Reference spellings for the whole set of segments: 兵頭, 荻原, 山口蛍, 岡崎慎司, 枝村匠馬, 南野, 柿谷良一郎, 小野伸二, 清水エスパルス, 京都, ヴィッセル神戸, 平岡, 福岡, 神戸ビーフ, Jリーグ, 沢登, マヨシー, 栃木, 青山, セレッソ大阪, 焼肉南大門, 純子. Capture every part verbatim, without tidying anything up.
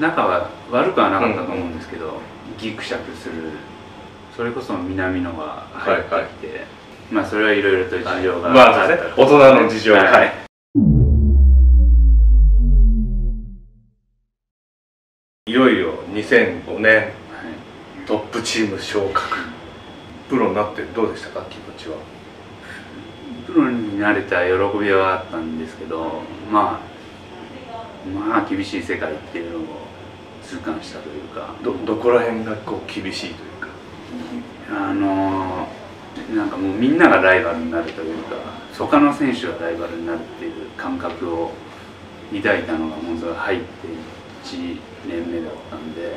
仲は悪くはなかったと思うんですけど、うん、ギクシャクする、それこそ南野が入ってきて、はいはい、まあそれはいろいろと事情が、はい、まあね、大人の事情が、はいはい、いよいよにせんごねん、はい、トップチーム昇格。プロになってどうでしたか、気持ちは。プロになれた喜びはあったんですけど、まあまあ厳しい世界っていうのを痛感したというか、 ど, どこら辺がこう厳しいというか、あのなんかもうみんながライバルになるというか、他の選手がライバルになるっていう感覚を抱いたのが本当は入っていちねんめだったんで、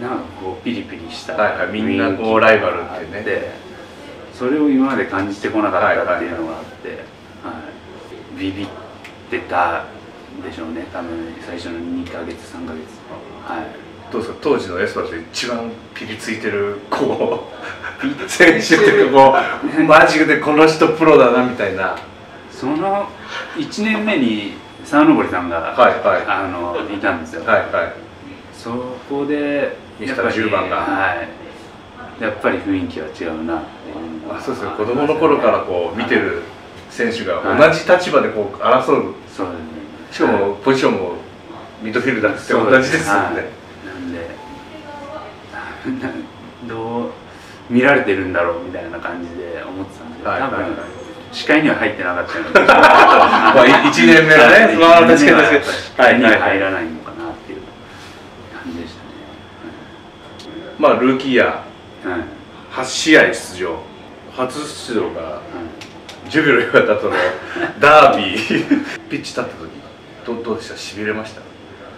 なんかこうピリピリした、はいはい、みんなこうライバルってね、それを今まで感じてこなかったっていうのがあって、はい、ビビってたでしょうね、多分最初のにかげつさんかげつ、はい、どうですか、当時のエスパルで一番ピリついてるこう選手っていうか、こうマジでこの人プロだなみたいな。そのいちねんめに沢登さんがいたんですよ。はいはい、そこでやっぱりじゅうばんが、はい、やっぱり雰囲気は違うなっていうのが。あ、そうですね、子供の頃からこう見てる選手が同じ立場でこう争う。そうですね、しかもポジションもミッドフィルダーって同じですよね。なんでどう見られてるんだろうみたいな感じで思ってたんですけど、多分視界には入ってなかったので、いちねんめはね、まあ確かに視界には入らないのかなっていう感じでしたね。まあルーキーイヤーはちしあい出場、初出場がじゅうびょうだったとのダービー、ピッチ立った時どどうでした、しびれました。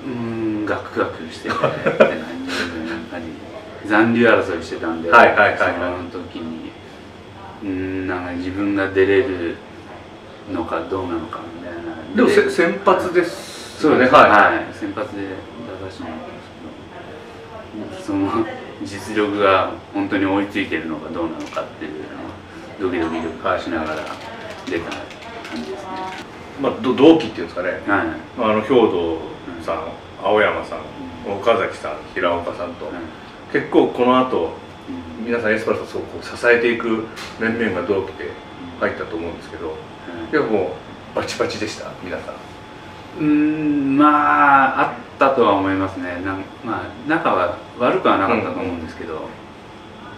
うん、ガクガクして、ね、やっぱり残留争いしてたんで、その時にうんなんか自分が出れるのかどうなのかみたいな。でもせ先発ですよね。はい、はい、先発で出させてもらったんですけど、その実力が本当に追いついてるのかどうなのかっていうのはドキドキしながら出た感じですね。まあ、同期っていうんですかね、はい、あの兵頭さん、うん、青山さん、うん、岡崎さん、平岡さんと、うん、結構この後、うん、皆さんエスパルスをこう支えていく面々が同期で入ったと思うんですけど、結構、うん、もうバチバチでした、皆さん。うーん、まああったとは思いますね。なん、まあ、仲は悪くはなかったと思うんですけど、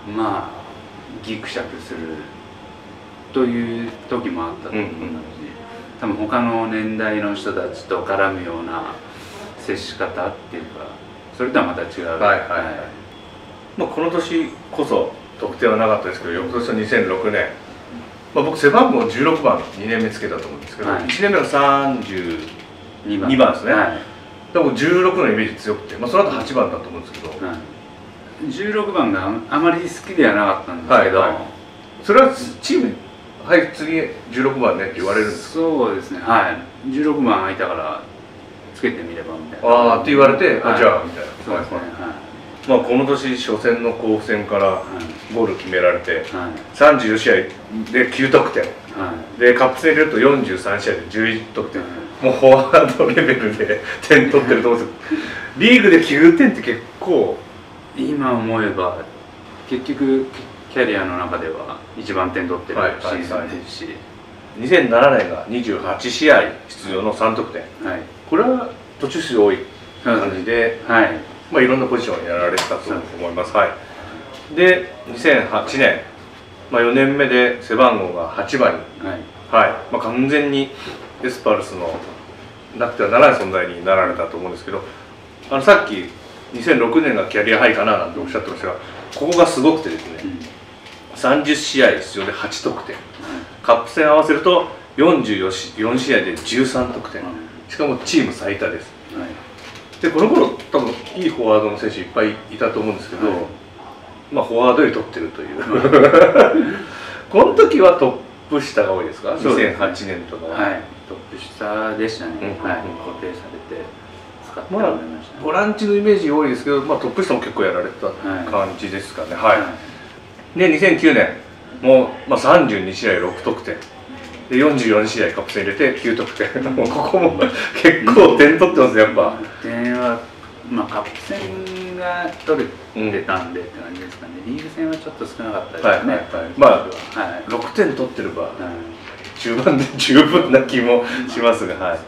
うん、まあギクシャクするという時もあったと思うので、うん、うん、多分他の年代の人たちと絡むような接し方っていうか、それとはまた違う。この年こそ得点はなかったですけど、翌年のにせんろくねん、まあ、僕背番号じゅうろくばんにねんめつけたと思うんですけど、はい、いちねんめがさんじゅうにばんですね、はい、でもじゅうろくのイメージ強くて、まあ、その後はちばんだと思うんですけど、はい、じゅうろくばんがあまり好きではなかったんですけど、はいはい、それはチームにはい、次じゅうろくばんねって言われるんですか。そうですね、はい、じゅうろくばん空いたからつけてみればみたいな。ああって言われて、はい、あじゃあみたいな。そうですね、まあこの年初戦の甲府戦からゴール決められて、はい、さんじゅうよんしあいできゅうとくてん、はい、でカップ戦入れるとよんじゅうさんしあいでじゅういちとくてん、はい、もうフォワードレベルで点取ってると思うんですけどリーグできゅうてんって結構今思えば結局キャリアの中では一番点取ってるシーズンですし、にせんななねんがにじゅうはちしあい出場のさんとくてん、はい、これは途中出場多い感じで、はい、まあ、いろんなポジションをやられてたと思います。はい、でにせんはちねん、まあ、よねんめで背番号がはちばんに、はいはい、まあ、完全にエスパルスのなくてはならない存在になられたと思うんですけど、あのさっきにせんろくねんがキャリアハイかななんておっしゃってましたが、ここがすごくてですね、うん、さんじゅうしあい出場ではちとくてん、カップ戦合わせるとよんじゅうよんしあいでじゅうさんとくてん、しかもチーム最多です、はい、でこの頃多分いいフォワードの選手いっぱいいたと思うんですけど、はい、まあフォワードより取ってるという、はい、この時はトップ下が多いですか。にせんはちねんとかは、はい、トップ下でしたね、固定されて使ってもらいましたね。ボランチのイメージ多いですけど、まあ、トップ下も結構やられてた感じですかね。はい、はい、でにせんきゅうねんもう、まあ、さんじゅうにしあいろくとくてんでよんじゅうよんしあいカップ戦入れてきゅうとくてんもうここも結構点取ってますね、やっぱ。点まあ、カップ戦が取れてたんでって感じですかね、うん、リーグ戦はちょっと少なかったですね、まあ、はい、ろくてん取ってれば、はい、中盤で十分な気もしますが、はい、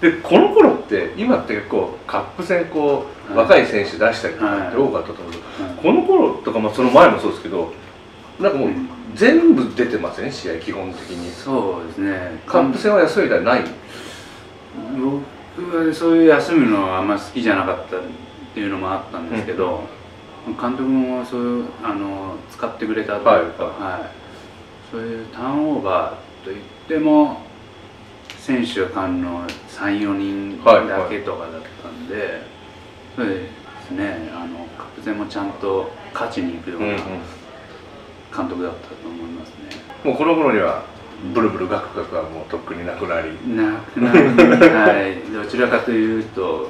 でこの頃って、今って結構、カップ戦こう、はい、若い選手出したりとかって多かったと思うけど、はい、この頃とか、まあ、その前もそうですけど、なんかもう、うん、全部出てますね、試合、基本的に。そうですね、カップ戦は休みではない、うん僕はそういう休むのはあんま好きじゃなかったっていうのもあったんですけど、うん、監督もそういうあの使ってくれたというか、はいはい、そういうターンオーバーといっても選手間のさん、よにんだけとかだったんで、はいはい、そうですね、あのカップ戦もちゃんと勝ちに行くような監督だったと思いますね。もうこの頃にはブルブルガクガクはもうとっくになくなり、なくなり、はい、どちらかというと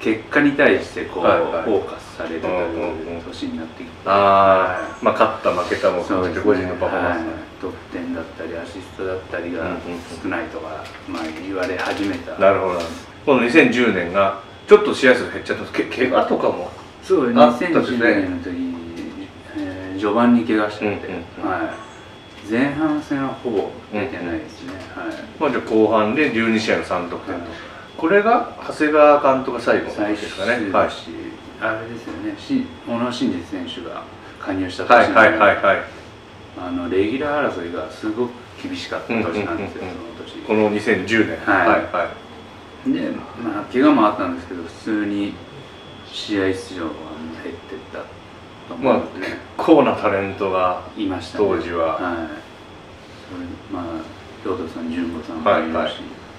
結果に対してこう、はい、はい、フォーカスされるという年になってきて、ああ、まあ勝った負けたも含めて個人のパフォーマンス、ね、はい、得点だったりアシストだったりが少ないとか、うん、まあ言われ始めた。なるほど。このにせんじゅうねんがちょっと試合数減っちゃったんです。け怪我とかもそうにせんじゅうねんの時に、えー、序盤に怪我してて、はい。前半戦はほぼ出てないですね。まあじゃあ後半でじゅうにしあいのさんとくてんと、はい、これが長谷川監督が最後ですかね。はい、あれですよね、小野伸二選手が加入した年なので、レギュラー争いがすごく厳しかった年なんですよ、その年。このにせんじゅうねん。はい。で、まあ怪我もあったんですけど、普通に試合出場は減ってった。まあ結構なタレントがいました、ね、当時は、はい、まあ京都さん、純子さんもいるし、はい、はい、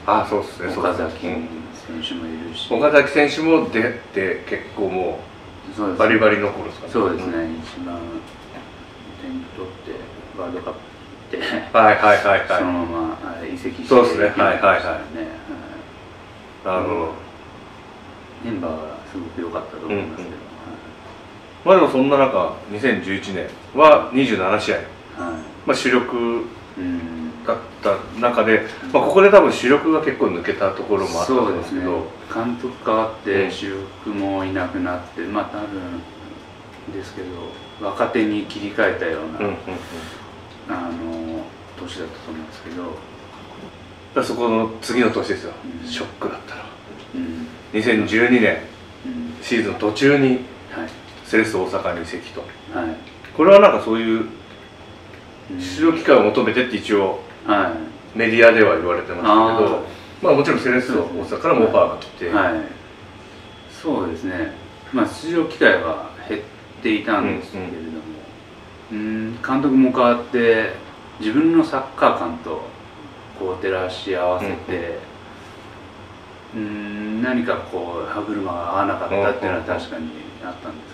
ああそうですね、岡崎選手もいるし、岡崎選手も出て結構もうバリバリの頃ですかね。そうですね、うん、一番点取ってワールドカップではいはいはいはい、そのまま移籍して、そうですね、はいはいはい、なるほど。メンバーがすごく良かったと思いますけど、うん、うん、まあでもそんな中、にせんじゅういちねんはにじゅうななしあい、はい、まあ主力だった中で、うん、まあここで多分主力が結構抜けたところもあったんですけど、ね、監督変わって主力もいなくなって、まあ多分ですけど、若手に切り替えたような年だったと思うんですけど、だそこの次の年ですよ、うん、ショックだったら、うん、にせんじゅうにねん、うん、シーズン途中に、はい、セレッソ大阪に移籍と、はい、これはなんかそういう出場機会を求めてって一応、はい、メディアでは言われてましたけど、あまあもちろんセレッソ大阪からもオファーが来て、はいはい、そうですね、まあ、出場機会は減っていたんですけれども、うん、うん、監督も変わって自分のサッカー感とこう照らし合わせて、うん、うん、何かこう歯車が合わなかったっていうのは確かにあったんです。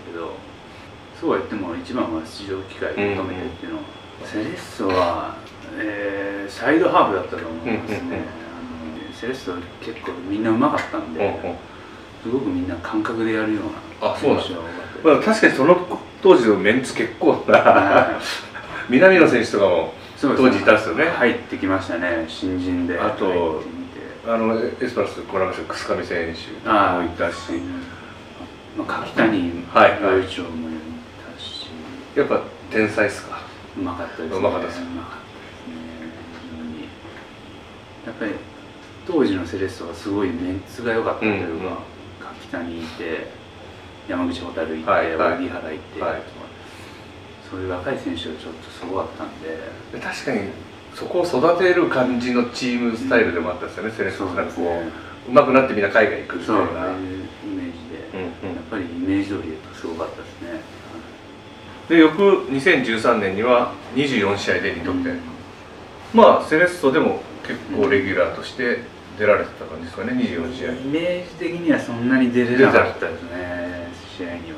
そうは言っても一番は出場機会を求めてっていうのを、セレッソは、えー、サイドハーフだったと思いますね。セレッソ結構みんなうまかったんで、うん、うん、すごくみんな感覚でやるような選手が多かった。確かにその当時のメンツ結構な南野選手とかも当時いたんですよね。入ってきましたね、新人で。あとあのエスパルスコラムショックスカミ選手もいたし、まあ、柿谷良一郎もいる。やっぱ天才ですか。うまかったですね。うまかったですね。やっぱり当時のセレッソはすごいメンツが良かったというか、柿谷いて、山口蛍いて、荻原いて、そういう若い選手がちょっとすごかったんで、確かにそこを育てる感じのチームスタイルでもあったんですよね。セレッソがこううまくなってみんな海外行くみたいなイメージで、やっぱりイメージ通りですごかったですね。で翌にせんじゅうさんねんにはにじゅうよんしあいでにとくてん、うん、まあセレッソでも結構レギュラーとして出られてた感じですかね、にじゅうよんしあい。イメージ的にはそんなに出れなかったですね、試合には。そうですね、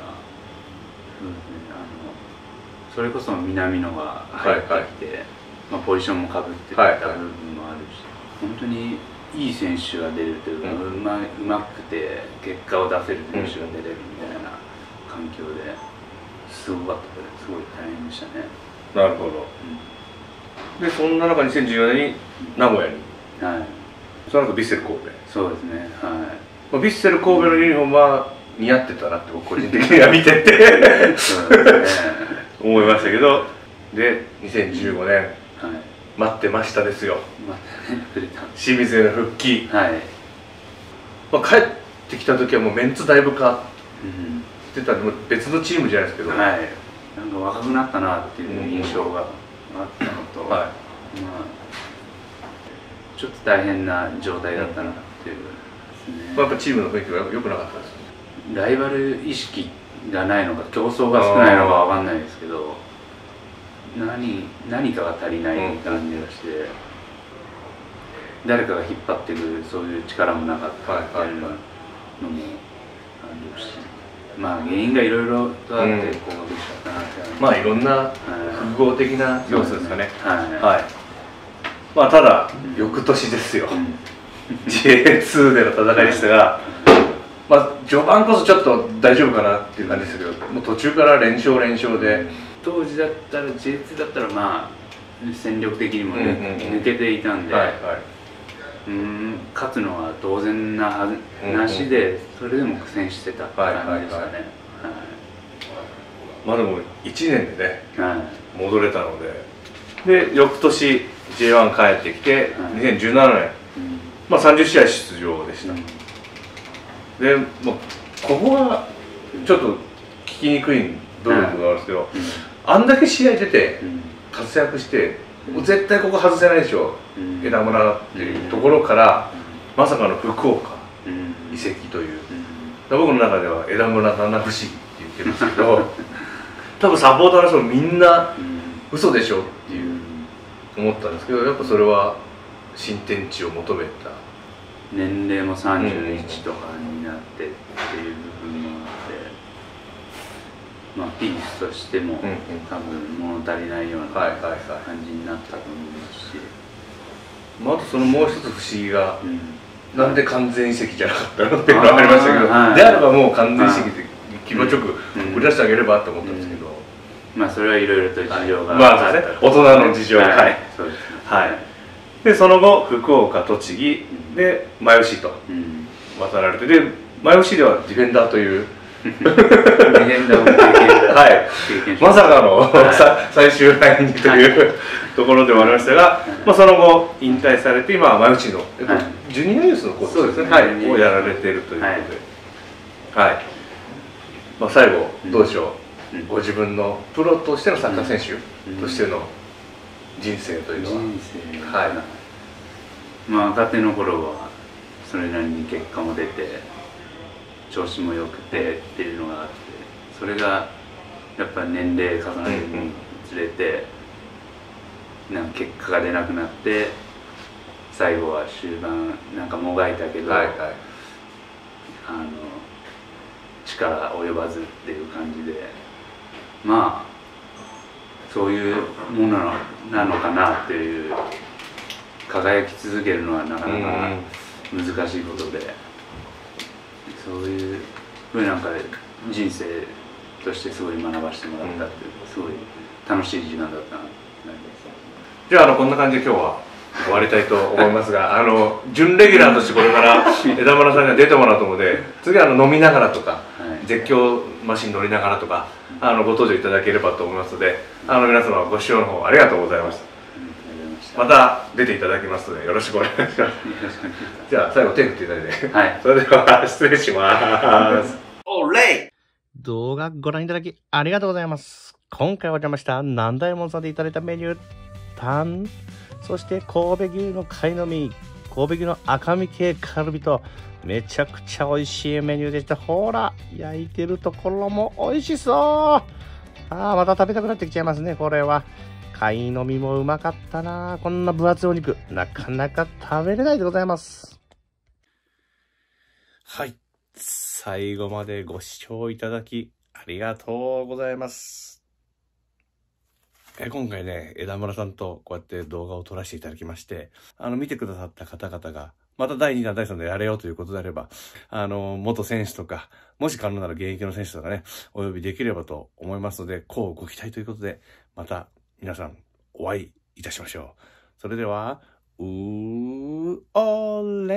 あのそれこそ南野が入ってきて、はい、はい、まあ、ポジションもかぶってた部分もあるし、はい、はい、本当にいい選手が出るというか、うん、うま、うまくて結果を出せる選手が出れるみたいな環境で。うん、すごかったです。すごい大変でしたね。なるほど。うん、でそんな中にせんじゅうよねんに名古屋に、はい、その後ヴィッセル神戸。そうですね。はい。まあヴィッセル神戸のユニフォームは似合ってたなって僕個人的には見てて思いましたけど、でにせんじゅうごねん「待ってました」ですよ、清水への復帰。帰ってきた時はもうメンツだいぶ変わってたんで、別のチームじゃないですけど、なんか若くなったなっていう印象があったのと、ちょっと大変な状態だったなっていう、やっぱチームの雰囲気が良くなかったですよね。ライバル意識がないのか競争が少ないのかわかんないですけど、何何かが足りない感じがして、うん、誰かが引っ張ってくるそういう力もなかったっていうのもあるし、まあ原因がいろいろとあってこうできちゃったなって、うん、まあいろんな複合的な要素ですかね。まあただ翌年ですよ、うん、ジェイツー での戦いでしたが、まあ、序盤こそちょっと大丈夫かなっていう感じですけど、もう途中から連勝連勝で、当時だったら ジェイツー だったらまあ戦力的にも抜けていたんで、勝つのは当然な話で、それでも苦戦してた感じでしたね。まあでもいちねんでね、はい、戻れたので、で翌年 ジェイワン 帰ってきてにせんじゅうななねん、はい、まあさんじゅっしあい出場でした。うん、でもうここはちょっと聞きにくい部分があるんですけど、うん、あんだけ試合出て活躍して、うん、もう絶対ここ外せないでしょ、うん、枝村っていうところから、うん、まさかの福岡移籍という、うん、僕の中では枝村七不思議って言ってるんですけど多分サポーターの人もみんな嘘でしょっていう思ったんですけど、やっぱそれは新天地を求めた。年齢もさんじゅういちとかになってっていう部分もあって、まあ、ピースとしても多分物足りないような感じになったと思いますし、まあ、あとそのもう一つ不思議が、うん、なんで完全移籍じゃなかったのっていうのがありましたけど、はい、であればもう完全移籍で気持ちよく売り出してあげればと思ったんですけど、まあそれはいろいろと事情が、はい、まあ、ね、大人の事情が、はい、そうですね、はい、でその後、福岡、栃木でマヨシーと渡られて、でマヨシーではディフェンダーというディフェンダーも経験、はい、まさかの最終ラインにというところではありましたが、その後、引退されて、今はマヨシーのジュニアユースのコーチをやられているということで、最後、どうでしょう、ご自分のプロとしてのサッカー選手としての人生というのは、はい、まあ若手の頃はそれなりに結果も出て調子も良くてっていうのがあって、それがやっぱ年齢重ねるにつれてなんか結果が出なくなって、最後は終盤なんかもがいたけど、はい、はい、あの力及ばずっていう感じで、まあそういうものなのかなっていう、輝き続けるのはなかなか難しいことで、そういうふうなんか人生としてすごい学ばせてもらったっていう、すごい楽しい時間だったな。じゃあ、あのこんな感じで今日は終わりたいと思いますが、あの準レギュラーとしてこれから枝村さんには出てもらうと思うので、次はあの飲みながらとか、はい、絶叫マシン乗りながらとか、あのご登場いただければと思いますので、あの皆様ご視聴の方ありがとうございました。また出ていただきますのでよろしくお願いします。じゃあ最後手振っていただいて、はい、それでは失礼します。お礼。動画ご覧いただきありがとうございます。今回お邪魔した南大門さんでいただいたメニュータン、そして神戸牛の貝の身、神戸牛の赤身系カルビと。めちゃくちゃ美味しいメニューでした。ほら、焼いてるところも美味しそう。ああ、また食べたくなってきちゃいますね、これは。貝の身もうまかったな。こんな分厚いお肉、なかなか食べれないでございます。はい。最後までご視聴いただき、ありがとうございます。え今回ね、枝村さんとこうやって動画を撮らせていただきまして、あの、見てくださった方々が、まただいにだん、だいさんだんでやれよということであれば、あの、元選手とか、もし可能なら現役の選手とかね、お呼びできればと思いますので、こうご期待ということで、また皆さんお会いいたしましょう。それでは、うー、おーれ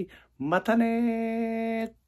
ー、またねー。